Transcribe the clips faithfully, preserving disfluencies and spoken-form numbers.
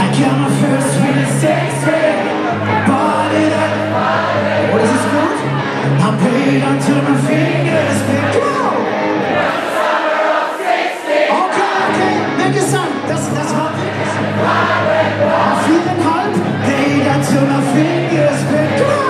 I got my first real estate straight, bought it up. What is this called? I paid until my fingers pick up. Summer of sixty. Okay, okay, make a song. That's, that's my fingers. Auf jeden Fall, paid until my fingers pick up.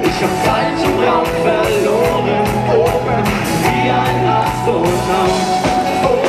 Ich hab Zeit im Raum verloren, oben wie ein Astronaut. Oh!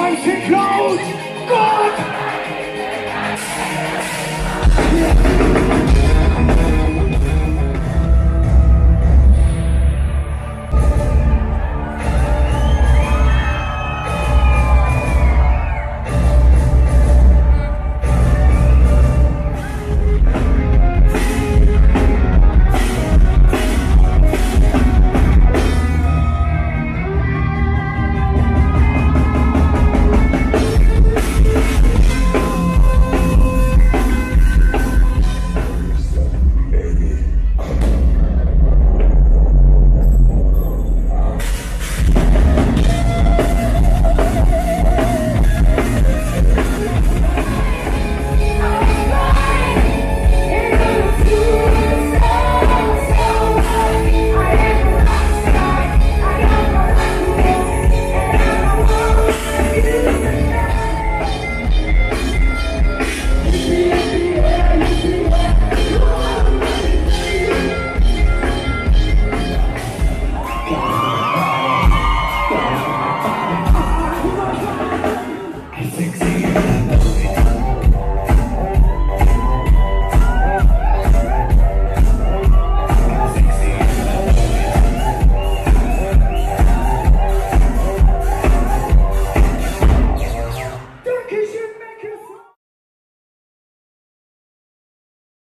Fighting club.